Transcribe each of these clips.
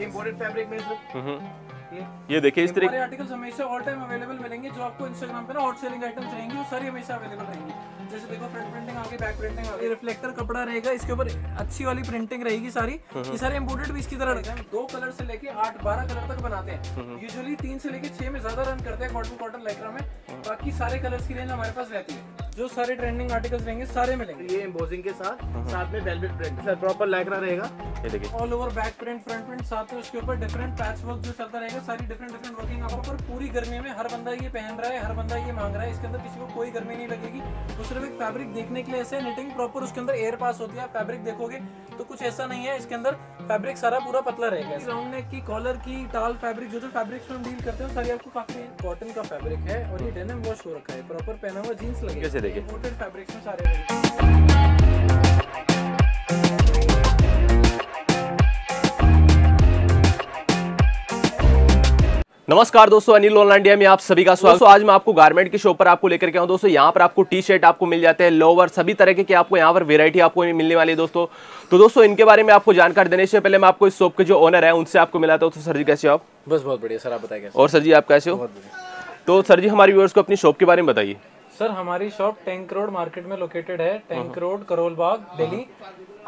ये imported fabric में ये देखिए इस तरीके आर्टिकल्स हमेशा ऑल टाइम अवेलेबल मिलेंगे। जो आपको इंस्टाग्राम पे ना हॉट सेलिंग आइटम्स रहेंगे वो सारी हमेशा अवेलेबल रहेंगी। जैसे देखो फ्रंट प्रिंटिंग आगे, बैक प्रिंटिंग आगे, रिफ्लेक्टर कपड़ा रहेगा, इसके ऊपर अच्छी वाली प्रिंटिंग रहेगी सारी। ये सारे इंपोर्टेड पीस की तरह रहेगा। हम 2 कलर से लेके 8-12 कलर तक बनाते हैं। यूजुअली 3 से लेके 6 में ज्यादा रन करते हैं कॉटन लाइक्रा में। बाकी सारे कलर्स की रेंज हमारे पास रहती है। जो सारे ट्रेंडिंग आर्टिकल्स रहेंगे सारे मिलेंगे। ये एम्बोसिंग के साथ साथ में velvet print sir proper lycra रहेगा। ये देखिए all over back print, front print, साथ में उसके ऊपर डिफरेंट पैच वर्क जो चलता रहेगा, सारी डिफरेंट वर्किंग आप पर। पूरी गर्मी में हर बंदा ये पहन रहा है, हर बंदा ये मांग रहा है। इसके अंदर किसी को कोई गर्मी नहीं लगेगी। दूसरे एक फैब्रिक देखने के लिए ऐसे निटिंग प्रॉपर उसके अंदर एयर पास होती है। आप फैब्रिक देखोगे तो कुछ ऐसा नहीं है, इसके अंदर फैब्रिक सारा पूरा पतला रहेगा। राउंड नेक की, कॉलर की, टाल फैब्रिक, जो फैब्रिक्स में हम डील करते हैं सारी आपको काफी कॉटन का फैब्रिक है और ये डेनिम वॉश हो रखा है, प्रॉपर पहना हुआ जीन्स लगेगा। इंपोर्टेड फैब्रिक्स में सारे नमस्कार दोस्तों, अनिल ऑनलाइन इंडिया में आप सभी का स्वागत। दोस्तों आज मैं आपको गारमेंट की शॉप पर आपको लेकर के आऊँ। दोस्तों यहाँ पर आपको टी शर्ट आपको मिल जाते हैं, लोवर, सभी तरह के आपको यहाँ पर वेरायटी आपको मिलने वाली है दोस्तों। तो दोस्तों इनके बारे में आपको जानकारी देने से पहले मैं आपको इस शॉप के जो ओनर है उनसे आपको मिला था। तो सर जी कैसे हो आप? बस बहुत बढ़िया सर, आप बताइए। और सर जी आप कैसे हो? तो सर जी हमारे व्यूअर्स को अपनी शॉप के बारे में बताइए। सर हमारी शॉप टैंक रोड मार्केट में लोकेटेड है, टैंक रोड करोल बाग दिल्ली।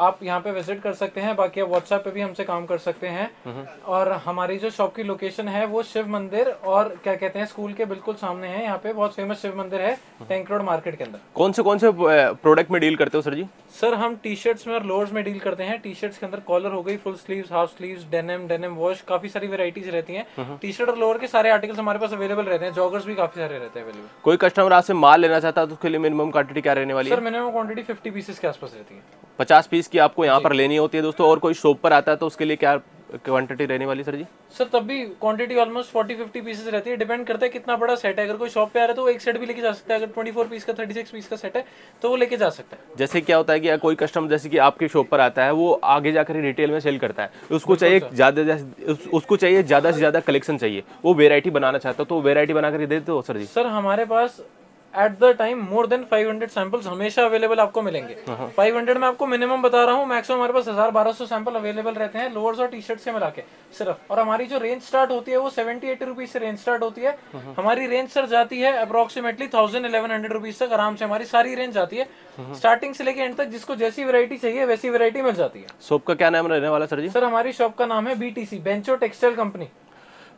आप यहां पे विजिट कर सकते हैं। बाकी आप व्हाट्सएप पे भी हमसे काम कर सकते हैं। और हमारी जो शॉप की लोकेशन है वो शिव मंदिर और क्या कहते हैं स्कूल के बिल्कुल सामने है। यहाँ पे बहुत फेमस शिव मंदिर है टैंक रोड मार्केट के अंदर। कौन से प्रोडक्ट में डील करते हो सर जी? सर हम टी शर्ट्स में और लोअर्स में डील करते हैं। टी शर्ट्स के अंदर कॉलर हो गई, full sleeves, half sleeves, denim wash, काफी सारी वेराइटीज रहती हैं। टी शर्ट और लोअर के सारे आर्टिकल्स हमारे पास अवेलेबल रहते हैं। जॉगर्स भी काफी सारे रहते हैं अवेलेबल। कोई कस्टमर आपसे माल लेना चाहता है तो उसके लिए मिनिमम क्वांटिटी क्या रहने वाली है? सर मिनिमम क्वांटिटी 50 पीसेस के आसपास रहती है। 50 पीस की आपको यहाँ पर लेनी होती है दोस्तों। और कोई शॉप पर आता है तो उसके लिए क्या क्वांटिटी रहने वाली सर जी? सर तब भी क्वांटिटी ऑलमोस्ट 40-50 पीसेस रहती है। डिपेंड करता है कितना बड़ा सेट है। अगर कोई शॉप पे आ रहा है तो वो एक सेट भी लेके जा सकता है। अगर 24 पीस का 36 पीस का सेट है तो वो लेके जा सकता है। जैसे क्या होता है कि कोई कस्टमर जैसे कि आपके शॉप पर आता है वो आगे जाकर रिटेल में सेल करता है, उसको चाहिए ज्यादा से ज्यादा कलेक्शन चाहिए, वो वेरायटी बनाना चाहता है तो वेरायटी बनाकर देते हो सर जी? सर हमारे पास at the time more than 500 samples हमेशा अवेलेबल आपको मिलेंगे। 500 में आपको मिनिमम बता रहा हूँ, मैक्सिमम हमारे पास 1000-1200 सैंपल अवेलेबल रहते हैं लोअर्स और टी शर्ट्स से मिला के सिर्फ। और हमारी जो रेंज स्टार्ट होती है वो 70-80 रुपीज से रेंज स्टार्ट होती है। हमारी रेंज सर जाती है अप्रोक्सीमेटली 1000-1100 रुपीज तक आराम से। हमारी सारी रेंज जाती है स्टार्टिंग से लेके एंड तक। जिसको जैसी वेरायटी चाहिए वैसी वेरायटी मिल जाती है। शॉप का क्या नाम रहने वाला सर जी? सर हमारी शॉप का नाम है BTC बेंचो टेक्सटाइल कंपनी।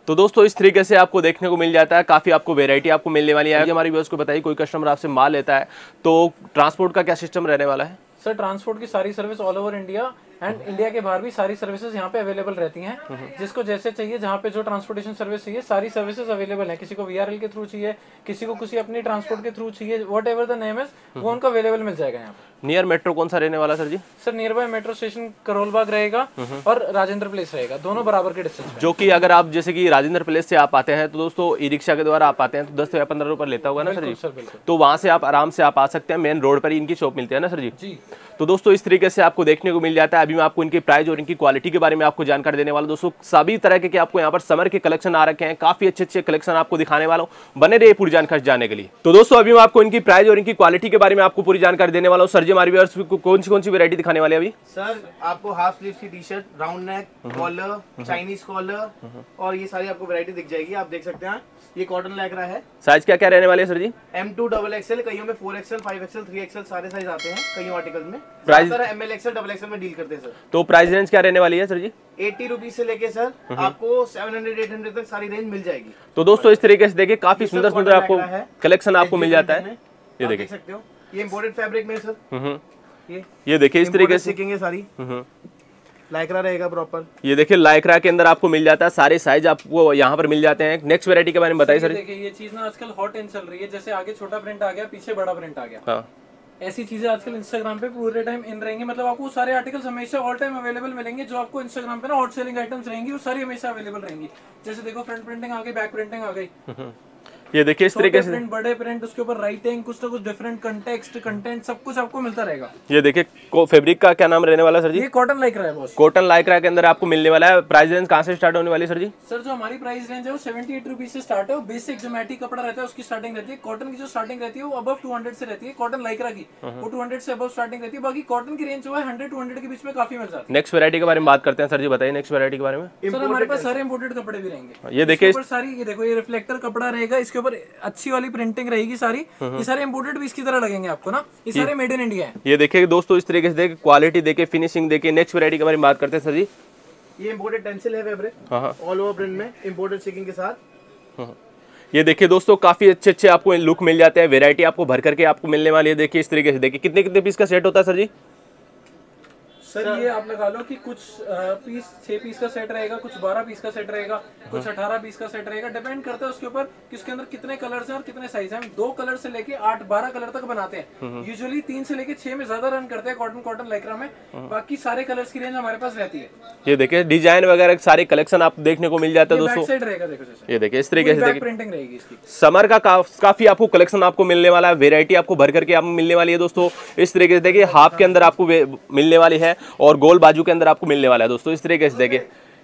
तो दोस्तों इस तरीके से आपको देखने को मिल जाता है, काफ़ी आपको वैरायटी आपको मिलने वाली है। हमारे व्यूअर्स को बताइए कोई कस्टमर आपसे माल लेता है तो ट्रांसपोर्ट का क्या सिस्टम रहने वाला है? सर ट्रांसपोर्ट की सारी service all over India and India के बाहर भी सारी सर्विसेज यहाँ पे अवेलेबल रहती हैं। जिसको जैसे चाहिए, जहाँ पे जो ट्रांसपोर्टेशन सर्विस चाहिए सारी सर्विसेज अवेलेबल है। किसी को VRL के थ्रू चाहिए, किसी को किसी अपनी ट्रांसपोर्ट के थ्रू चाहिए, whatever the name is वो उनको अवेलेबल मिल जाएगा। यहाँ पे नियर मेट्रो कौन सा रहने वाला sir ji? Sir near by metro station Karol Bagh रहेगा और राजेंद्र प्लेस रहेगा, दोनों बराबर के डिस्टेंस। जो की अगर आप जैसे की राजेंद्र प्लेस से आप आते हैं तो दोस्तों ई रिक्शा के द्वारा आप आते हैं तो 10 या 15 रुपये लेता होगा ना सर जी? तो वहाँ से आप आराम से आप आ सकते हैं। मेन रोड पर ही इनकी शॉप मिलती है ना सर जी? तो दोस्तों इस तरीके से आपको देखने को मिल जाता है। अभी मैं आपको इनकी प्राइस और इनकी क्वालिटी के बारे में आपको जानकारी देने वाला दोस्तों। सभी तरह के आपको यहाँ पर समर के कलेक्शन आ रखे हैं, काफी अच्छे कलेक्शन आपको दिखाने वाला हूँ। बने रहिए पूरी जानकारी जानने के लिए। तो दोस्तों अभी मैं आपको इनकी प्राइस और इनकी क्वालिटी के बारे में आपको पूरी जानकारी देने वाला हूँ। सर जी हमारे व्यूअर्स को कौन सी वैरायटी दिखाने वाली है अभी? सर आपको हाफ स्लीव की T shirt, round neck, collar, Chinese collar और ये सारी आपको वैरायटी दिख जाएगी। आप देख सकते हैं ये कॉटन लैकरा है। साइज क्या क्या रहने वाले है सर जी? M2, XXL, कईयों में 4XL, 5XL, 3XL सारे साइज आते हैं कईयों आर्टिकल में। Price sir ML, XL, XXL में डील करते हैं सर। तो प्राइस रेंज क्या रहने वाली है सर जी? 80 रुपीज से लेके सर आपको 700-800 तक सारी रेंज मिल जाएगी। तो दोस्तों इस तरीके से देखिए काफी सुंदर आपको कलेक्शन आपको मिल जाता है। ये देख सकते हो ये इम्पोर्टेड फैब्रिक में सर। ये देखिए इस तरीके से सीखेंगे सारी लाइक्रा रहेगा प्रॉपर। ये देखिए लाइक्रा के अंदर आपको मिल जाता है, सारे साइज आपको यहाँ पर मिल जाते हैं। नेक्स्ट वैरायटी के बारे में बताइए सर। देखिए ये चीज ना आजकल हॉट एंड चल रही है। जैसे आगे छोटा प्रिंट आ गया, पीछे बड़ा प्रिंट आ गया। हाँ। ऐसी चीजें आजकल इंस्टाग्राम पे पूरे टाइम इन रहेंगे। मतलब आपको सारे आर्टिकल्स हमेशा ऑल टाइम अवेलेबल मिलेंगे। जो आपको इंस्टाग्राम पे ना हॉट सेलिंग आइटम्स रहेंगी वो सारी हमेशा अवेलेबल रहेंगी। जैसे देखो फ्रंट प्रिंटिंग आ गई, बैक प्रिंटिंग आ गई, ये देखिए इस तरीके से बड़े प्रिंट, उसके ऊपर राइटिंग, कुछ ना कुछ डिफरेंट कंटेक्स्ट कंटेंट सब कुछ आपको मिलता रहेगा। ये देखिए फैब्रिक का क्या नाम रहने वाला सर जी? ये कॉटन लाइक्रा है बॉस। कॉटन लाइक्रा के अंदर आपको मिलने वाला है। प्राइस रेंज कहाँ से स्टार्ट होने वाली सर जी? सर जो हमारी प्राइस रेंज है वो 78 रुपीज से स्टार्ट है। बेसिक जो मैटी कपड़ा रहता है उसकी स्टार्टिंग रहती है। कॉटन की जो स्टार्टिंग रहती है वो अब 200 से रहती है। कॉटन लाइक्रा की वो 200 से अब स्टार्टिंग रहती है। बाकी कॉटन की रेंज जो है 100-200 के बीच में काफी मिल जाती है। नेक्स्ट वैरायटी के बारे में बात करते हैं सर जी, बताइए नेक्स्ट वैरायटी के बारे में। सर हमारे पास सारे इंपोर्टेड कपड़े भी रहेंगे। ये देखिए सारी, ये देखो ये रिफ्लेक्टर कपड़ा रहेगा, इसके ऊपर अच्छी वाली प्रिंटिंग रहेगी सारी। ये सारे इंपोर्टेड भी इसकी तरह लगेंगे आपको ना, ये सारे मेड इन इंडिया है। ये देखिए दोस्तों इस तरीके से देखिए, क्वालिटी देखिए, फिनिशिंग देखिए। नेक्स्ट वैरायटी के बारे में बात करते हैं सर जी। ये इंपोर्टेड टेंसिल है फैब्रिक, ऑल ओवर प्रिंट में इंपोर्टेड स्टिचिंग के साथ। ये देखिए दोस्तों काफी अच्छे अच्छे आपको लुक मिल जाते हैं। वेरायटी आपको भर करके आपको मिलने वाली है। देखिए इस तरीके से देखिए कितने कितने पीस का सेट होता है सर जी? सर ये आप लगा लो कि कुछ पीस 6 पीस का सेट रहेगा, कुछ 12 पीस का सेट रहेगा, कुछ 18 पीस का सेट रहेगा। डिपेंड करता है उसके ऊपर कि उसके अंदर कितने कलर्स हैं और कितने साइज हैं। हम 2 कलर से लेके 8-12 कलर तक बनाते हैं। यूजुअली 3 से लेके 6 में ज्यादा रन करते हैं कॉटन लाइक्रा में। बाकी सारे कलर्स की रेंज हमारे पास रहती है। ये देखिए डिजाइन वगैरह सारे कलेक्शन आप देखने को मिल जाता है दोस्तों। ये देखिए इस तरीके से प्रिंटिंग रहेगी। समर का काफी आपको कलेक्शन आपको मिलने वाला है। वेरायटी आपको भर करके आपको मिलने वाली है दोस्तों। इस तरीके से देखिए हाफ के अंदर आपको मिलने वाली है और गोल बाजू के अंदर आपको मिलने वाला है दोस्तों। इस तरीके से देखिए,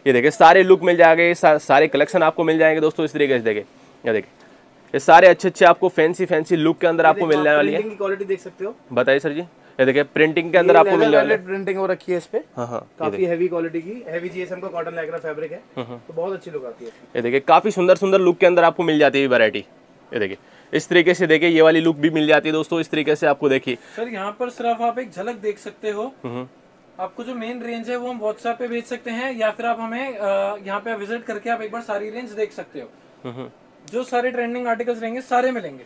ये देखिए सारे लुक मिल जाएंगे, सारे कलेक्शन आपको मिल जाएंगे दोस्तों। इस तरीके से देखिए, ये देखिए ये सारे अच्छे अच्छे आपको फैंसी फैंसी लुक के अंदर आपको मिलने वाली है। क्वालिटी देख सकते हो, बताइए सर जी। ये देखिए प्रिंटिंग के अंदर आपको मिलने वाली है, प्रिंटिंग हो रखी है इस पे। हां हां, काफी हैवी क्वालिटी की, हैवी जीएसएम का कॉटन लाइक्रा फैब्रिक है तो बहुत अच्छी लुक आती है। ये देखिए काफी सुंदर सुंदर लुक के अंदर आपको मिल जाती है वैरायटी। ये देखिए इस तरीके से देखिए ये वाली लुक भी मिल जाती है दोस्तों। इस तरीके से आपको देखिए सर यहाँ पर सिर्फ आप एक झलक देख सकते हो। आपको जो मेन रेंज है वो हम व्हाट्सएप पे भेज सकते हैं या फिर आप हमें यहाँ पे विजिट करके आप एक बार सारी रेंज देख सकते हो। जो सारे ट्रेंडिंग आर्टिकल्स रहेंगे सारे मिलेंगे।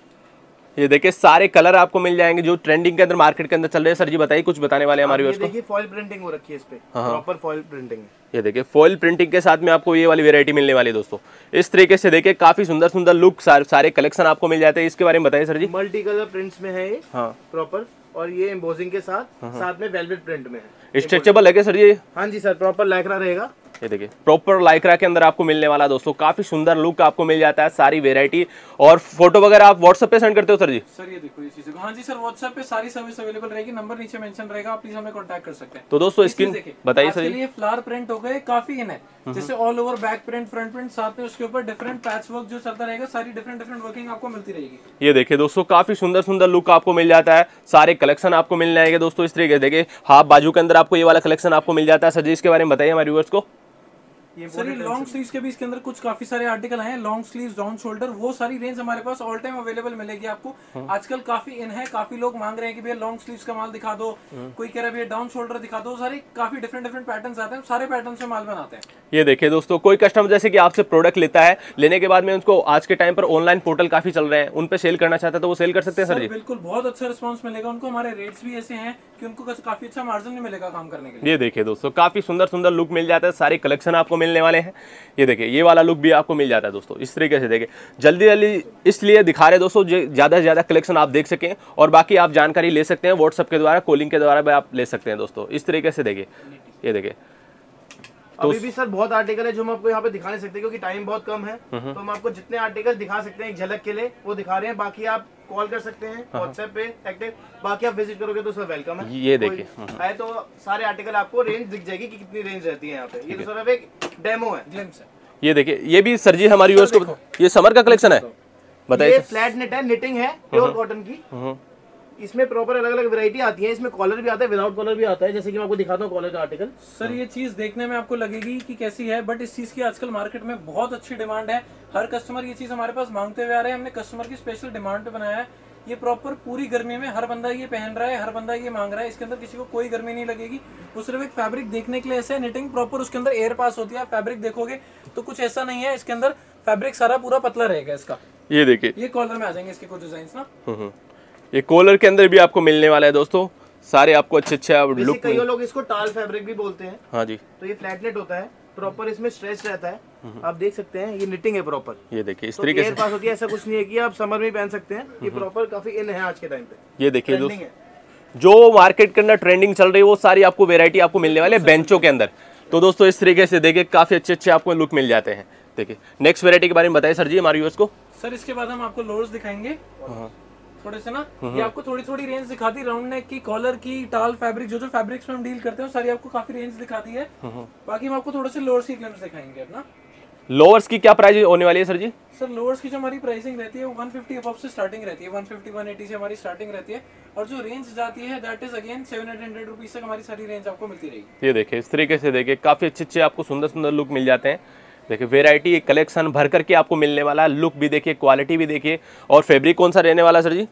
ये देखिए सारे कलर आपको मिल जाएंगे जो ट्रेंडिंग के अंदर मार्केट के अंदर चल रहे हैं। सर जी बताइए, कुछ बताने वाले हमारे व्यूअर्स को। देखिए फॉइल प्रिंटिंग हो रखी है इस पे, प्रॉपर फॉइल प्रिंटिंग है। ये देखिए फॉइल प्रिंटिंग के साथ में आपको ये वाली वेरायटी मिलने वाली है दोस्तों। इस तरीके से देखिए काफी सुंदर सुंदर लुक सारे कलेक्शन आपको मिल जाते हैं। इसके बारे में बताइए sir ji. Multi colour prints में है ये, हाँ प्रॉपर, और ये एम्बोसिंग के साथ में वेलवेट प्रिंट में है। स्ट्रेचेबल है सर जी? हाँ जी सर, प्रॉपर लाइक्रा रहेगा। ये देखिए प्रॉपर लाइक्रा के अंदर आपको मिलने वाला दोस्तों। काफी सुंदर लुक आपको मिल जाता है, सारी वेरायटी। और फोटो वगैरह आप व्हाट्सएप पे सेंड करते हो सर जी? सर ये देखो ये चीज, हाँ जी सर व्हाट्सएप पे सारी सर्विस अवेलेबल रहेगी। नंबर नीचे मेंशन रहेगा, आप प्लीज हमें कांटेक्ट कर सकते हैं। तो दोस्तों स्क्रीन बताइए सर जी। ये फ्लावर प्रिंट हो गए काफी इन है, जैसे all over back print, front print, साथ में उसके ऊपर डिफरेंट पैच वर्क जो चलता रहेगा, सारी डिफरेंट डिफरेंट वर्किंग आपको मिलती रहेगी। ये देखिए दोस्तों काफी सुंदर सुंदर लुक आपको मिल जाता है, सारे कलेक्शन आपको मिल जाएंगे दोस्तों। इस तरीके से देखिए हाफ बाजू के अंदर आपको ये वाला कलेक्शन आपको मिल जाता है। सर जी इसके बारे में बताइए हमारे व्यूअर्स को। सर ये लॉन्ग स्लीव्स के भी इसके अंदर कुछ काफी सारे आर्टिकल हैं। लॉन्ग स्लीव्स, डाउन शोल्डर, वो सारी रेंज हमारे पास ऑल टाइम अवेलेबल मिलेगी आपको। आजकल काफी इन है, काफी लोग मांग रहे हैं कि भैया लॉन्ग स्लीव्स का माल दिखा दो, कोई कह रहा है भैया डाउन शोल्डर दिखा दो। सारे काफी डिफरेंट डिफरेंट पैटर्न्स आते हैं, सारे पैटर्न से माल बनाते हैं। ये देखिए दोस्तों कोई कस्टमर जैसे कि आपसे प्रोडक्ट लेता है, लेने के बाद में उनको आज के टाइम पर ऑनलाइन पोर्टल काफी चल रहे हैं, उन पे सेल करना चाहता है तो वो सेल कर सकते हैं सर जी? बिल्कुल, बहुत अच्छा रिस्पांस मिलेगा उनको। हमारे रेट्स भी ऐसे हैं कि उनको काफी अच्छा मार्जिन मिलेगा काम करने के लिए। ये देखिए दोस्तों काफी सुंदर सुंदर लुक मिल जाता है, सारे कलेक्शन आपको मिलने वाले हैं। ये देखिए ये वाला लुक भी आपको मिल जाता है दोस्तों। इस तरीके से देखिए जल्दी जल्दी इसलिए दिखा रहे दोस्तों, ज्यादा से ज्यादा कलेक्शन आप देख सकें और बाकी आप जानकारी ले सकते हैं व्हाट्सएप के द्वारा, कॉलिंग के द्वारा भी आप ले सकते हैं दोस्तों। इस तरीके से देखिए, ये देखिए तो अभी भी सर बहुत आर्टिकल है जो हम आपको यहाँ पे दिखा नहीं सकते क्योंकि टाइम बहुत कम है, तो हम आपको जितने आर्टिकल दिखा सकते हैं एक झलक के लिए वो दिखा रहे हैं। बाकी आप कॉल कर सकते हैं, व्हाट्सएप पे एक्टिव, बाकी आप विजिट करोगे तो सर वेलकम है। ये देखिए आए तो सारे आर्टिकल आपको रेंज दिख जाएगी कि कितनी रेंज रहती है यहाँ पे। ये तो सर अब एक डेमो है। ये देखिए ये भी सर जी हमारी व्यूअर्स को, ये समर का कलेक्शन है, बताइए। फ्लैट नेट है, निटिंग है प्योर कॉटन की। इसमें प्रॉपर अलग अलग वैरायटी आती है, इसमें कॉलर भी आता है, विदाउट कॉलर भी आता है। जैसे कि मैं आपको दिखाता हूँ कॉलर का आर्टिकल। सर ये चीज देखने में आपको लगेगी कि कैसी है, बट इस चीज की आजकल मार्केट में बहुत अच्छी डिमांड है। हर कस्टमर ये चीज हमारे पास मांगते हुए आ रहे हैं, हमने कस्टमर की स्पेशल डिमांड पे बनाया है। ये प्रॉपर पूरी गर्मी में हर बंदा ये पहन रहा है, हर बंदा ये मांग रहा है। इसके अंदर किसी को कोई गर्मी नहीं लगेगी, वो सिर्फ एक फैब्रिक देखने के लिए ऐसे। निटिंग प्रॉपर उसके अंदर एयर पास होती है, आप फैब्रिक देखोगे तो कुछ ऐसा नहीं है। इसके अंदर फैब्रिक सारा पूरा पतला रहेगा इसका। ये देखिए ये कॉलर में आ जाएंगे इसके कुछ डिजाइन ना, ये कॉलर के अंदर भी आपको मिलने वाला है दोस्तों। सारे आपको अच्छे अच्छे लुक। कई लोग इसको टाल फैब्रिक भी बोलते हैं। हाँ जी, तो ये फ्लैटनेट होता है, प्रॉपर इसमें स्ट्रेच रहता है, आप देख सकते हैं। ये निटिंग है प्रॉपर। ये देखिए इस तरीके से पास होती है, ऐसा कुछ नहीं है कि आप समर में पहन सकते हैं। ये प्रॉपर काफी इन है आज के टाइम पे। ये देखिए दोस्तों जो मार्केट के अंदर ट्रेंडिंग चल रही है वो सारी आपको वेरायटी आपको मिलने वाली है बेंचों के अंदर। तो दोस्तों इस तरीके से देखिए काफ़ी अच्छे अच्छे आपको लुक मिल जाते हैं। देखिए नेक्स्ट वेरायटी के बारे में बताइए सर जी हमारे व्यूअर्स को। सर इसके बाद हम आपको लोअर्स दिखाएंगे थोड़े से ना, ये आपको थोड़ी थोड़ी रेंज दिखाती है, राउंड नेक की, कॉलर की, टाल फैब्रिक, जो जो फैब्रिक्स में हम डील करते हैं सारी आपको काफी रेंज दिखाती है। बाकी हम आपको थोड़े से लोअर्स की ग्लिम्स दिखाएंगे अपना। लोअर्स की क्या प्राइस होने वाली है सर जी? सर लोअर्स की जो हमारी प्राइसिंग रहती है 150 अबव से स्टार्टिंग रहती है, 150 180 से हमारी स्टार्टिंग रहती है और जो रेंज जाती है दैट इज अगेन 700 रुपीज तक हमारी सारी रेंज आपको मिलती रहेगी। ये देखिए इस तरीके से देखिए काफी अच्छे अच्छे आपको सुंदर सुंदर लुक मिल जाते हैं। देखिए वेरायटी कलेक्शन भर करके आपको मिलने वाला है, लुक भी देखिए, क्वालिटी भी देखिए। और फैब्रिक कौन सा रहने वाला सर जी?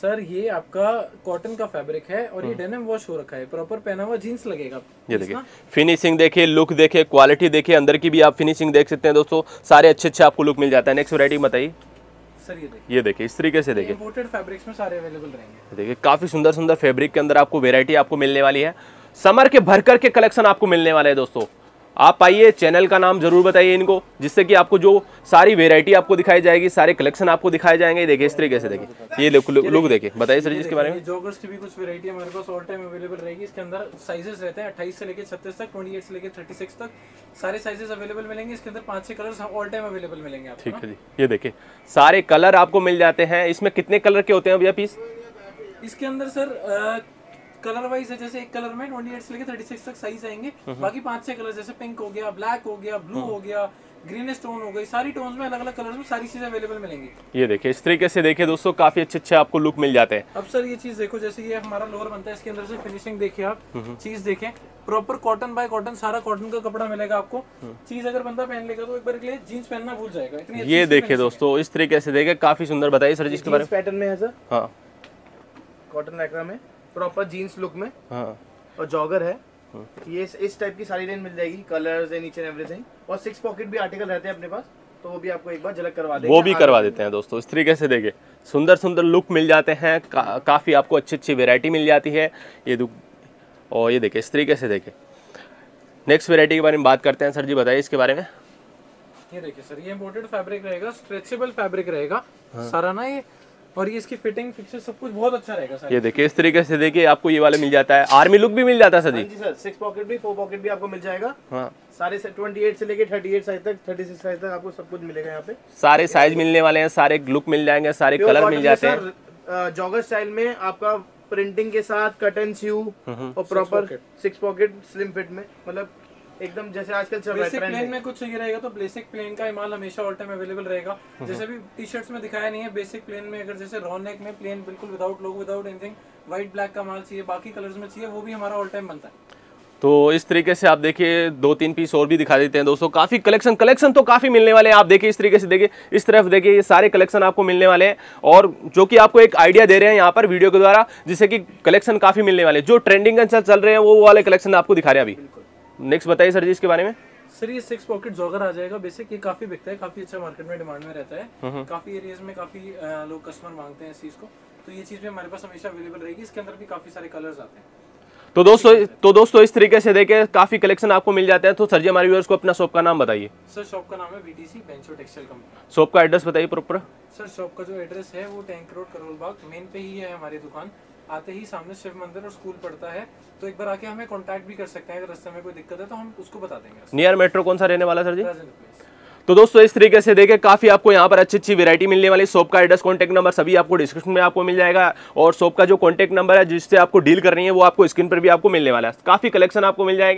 सर ये आपका कॉटन का फैब्रिक है और ये डेनिम वॉश हो रखा है, प्रॉपर पहना हुआ जींस लगेगा। ये देखिए फिनिशिंग देखिए, लुक देखिए, क्वालिटी देखिए, अंदर की भी आप फिनिशिंग देख सकते हैं दोस्तों, सारे अच्छे अच्छे आपको लुक मिल जाता है। नेक्स्ट वैरायटी बताइए सर। ये देखिए इस तरीके से देखिए इंपोर्टेड फैब्रिक्स में सारे अवेलेबल रहेंगे। देखिए काफी सुंदर सुंदर फैब्रिक के अंदर आपको वेरायटी आपको मिलने वाली है, समर के भर करके कलेक्शन आपको मिलने वाले है दोस्तों। आप आइए, चैनल का नाम जरूर बताइए इनको, जिससे कि आपको जो सारी वेरायटी आपको दिखाई जाएगी, सारे कलेक्शन आपको दिखाए जाएंगे। देखिए इस तरीके से देखिए ये लुक देखिए, बताइए सर जी इसके बारे में। जॉगर्स की भी कुछ वेरायटी हमारे पास ऑल टाइम अवेलेबल रहेगी, इसके अंदर साइजेस रहते हैं 28 से लेकर 36 तक, 28 से लेकर 36 तक सारे साइजेस अवेलेबल मिलेंगे। इसके अंदर 5-6 कलर्स ऑल टाइम अवेलेबल मिलेंगे आपको। ठीक है जी, ये देखिए सारे कलर आपको मिल जाते हैं। इसमें कितने कलर के होते हैं भैया पीस? इसके अंदर सर कलर वाइज है, जैसे एक कलर में 28 से लेकर 36 तक साइज आएंगे, बाकी 5-6 कलर जैसे पिंक हो गया, ब्लैक हो गया, ब्लू हो गया, ग्रीन स्टोन हो गई, सारी टोन्स में अलग अलग कलर्स में सारी चीजें अवेलेबल मिलेंगी। ये देखिए इस तरीके से देखिए दोस्तों काफी अच्छे अच्छे आपको लुक मिल जाते हैं। अब सर ये चीज देखो, जैसे ये हमारा लोअर बनता है, इसके अंदर से फिनिशिंग देखिए आप, चीज देखें प्रॉपर कॉटन बाय कॉटन, सारा कॉटन का कपड़ा मिलेगा आपको। चीज अगर बंदा पहन लेगा तो एक बार के लिए जींस पहनना भूल जाएगा, इतनी। ये देखिए दोस्तों इस तरीके से देखिए काफी सुंदर, बताइए सर जी इसके बारे में। पैटर्न में है सर, हाँ कॉटन एक्रा में प्रॉपर जीन्स लुक में, हाँ। और जॉगर है, हाँ। ये इस टाइप की सारी रेंज मिल जाएगी, colours and each and everything. और 6 पॉकेट भी आर्टिकल रहते हैं अपने पास, तो वो भी आपको एक बार झलक करवा देंगे, वो भी करवा देते हैं दोस्तों। इस तरीके से देखिए सुंदर सुंदर लुक मिल जाते हैं, काफ़ी आपको अच्छी अच्छी वेरायटी मिल जाती है। ये और ये देखिए इस तरीके से देखिए नेक्स्ट वेरायटी के बारे में बात करते हैं सर जी, बताइए इसके बारे में। ये देखिए सर ये इम्पोर्टेड फैब्रिक रहेगा, स्ट्रेचेबल फैब्रिक रहेगा सारा ना ये, और ये इसकी फिटिंग फिक्सर सब कुछ बहुत अच्छा रहेगा। ये देखिए इस तरीके से देखिए आपको ये वाले मिल जाता है, आर्मी लुक भी मिल जाता है सर जी। सर 6 पॉकेट भी, 4 पॉकेट भी आपको मिल जाएगा, हाँ। सारे 28 से लेके 38 साइज तक, 36 साइज तक आपको सब कुछ मिलेगा यहाँ पे, सारे साइज मिलने वाले हैं, सारे लुक मिल जाएंगे, सारे कलर मिल जाते हैं। जॉगर स्टाइल में आपका प्रिंटिंग के साथ कट एंड स्यू और प्रॉपर 6 पॉकेट स्लिम फिट में, मतलब एकदम जैसे आजकल चल रहा है ट्रेंड में। कुछ सही रहेगा तो बेसिक प्लेन का माल हमेशा ऑल टाइम अवेलेबल रहेगा, जैसे भी टी शर्ट्स में दिखाया नहीं है। बेसिक प्लेन में अगर जैसे रॉ नेक में प्लेन बिल्कुल without logo, without anything, white black का माल चाहिए, बाकी कलर्स में चाहिए, वो भी हमारा ऑल टाइम बनता है। तो इस तरीके से आप देखिए 2-3 पीस और भी दिखा देते हैं दोस्तों, काफ़ी कलेक्शन तो काफ़ी मिलने वाले हैं। आप देखिए इस तरीके से देखिए, इस तरफ देखिए ये सारे कलेक्शन आपको मिलने वाले हैं, और जो कि आपको एक आइडिया दे रहे हैं यहाँ पर वीडियो के द्वारा, जिससे कि कलेक्शन काफ़ी मिलने वाले हैं। जो ट्रेंडिंग चल रहे हैं वो वाले कलेक्शन आपको दिखा रहे हैं अभी। नेक्स्ट बताइए सर जी इसके बारे में। सर ये 6 पॉकेट जॉगर आ जाएगा बेसिक, ये काफी बिकता है, काफी अच्छा मार्केट में डिमांड में रहता है, काफी एरियाज में काफी लोग कस्टमर मांगते हैं इस चीज को, तो ये चीज भी हमारे पास हमेशा अवेलेबल रहेगी। इसके अंदर भी काफी सारे कलर्स आते हैं। तो दोस्तों इस तरीके से देखे काफी कलेक्शन आपको मिल जाते हैं। तो सर जी हमारे व्यूअर्स को अपना शॉप का नाम बताइए। सर शॉप का नाम है BTC बेंचो टेक्सटाइल कंपनी। शॉप का एड्रेस बताइए प्रॉपर। सर शॉप का जो एड्रेस है वो tank road Karol Bagh main पे ही है हमारी दुकान, आते ही सामने शिव मंदिर और स्कूल पड़ता है, तो एक बार आके हमें कांटेक्ट भी कर सकते हैं, अगर रास्ते में कोई दिक्कत है तो हम उसको बता देंगे। नियर मेट्रो कौन सा रहने वाला सर जी? राजेंद्र प्लेस। तो दोस्तों इस तरीके से देखें काफ़ी आपको यहाँ पर अच्छी अच्छी वैरायटी मिलने वाली। शॉप का एड्रेस, कॉन्टैक्ट नंबर सभी आपको डिस्क्रिप्शन में आपको मिल जाएगा, और शॉप का जो कॉन्टैक्ट नंबर है जिससे आपको डील करनी है वो आपको स्क्रीन पर भी आपको मिलने वाला है। काफ़ी कलेक्शन आपको मिल जाएगा।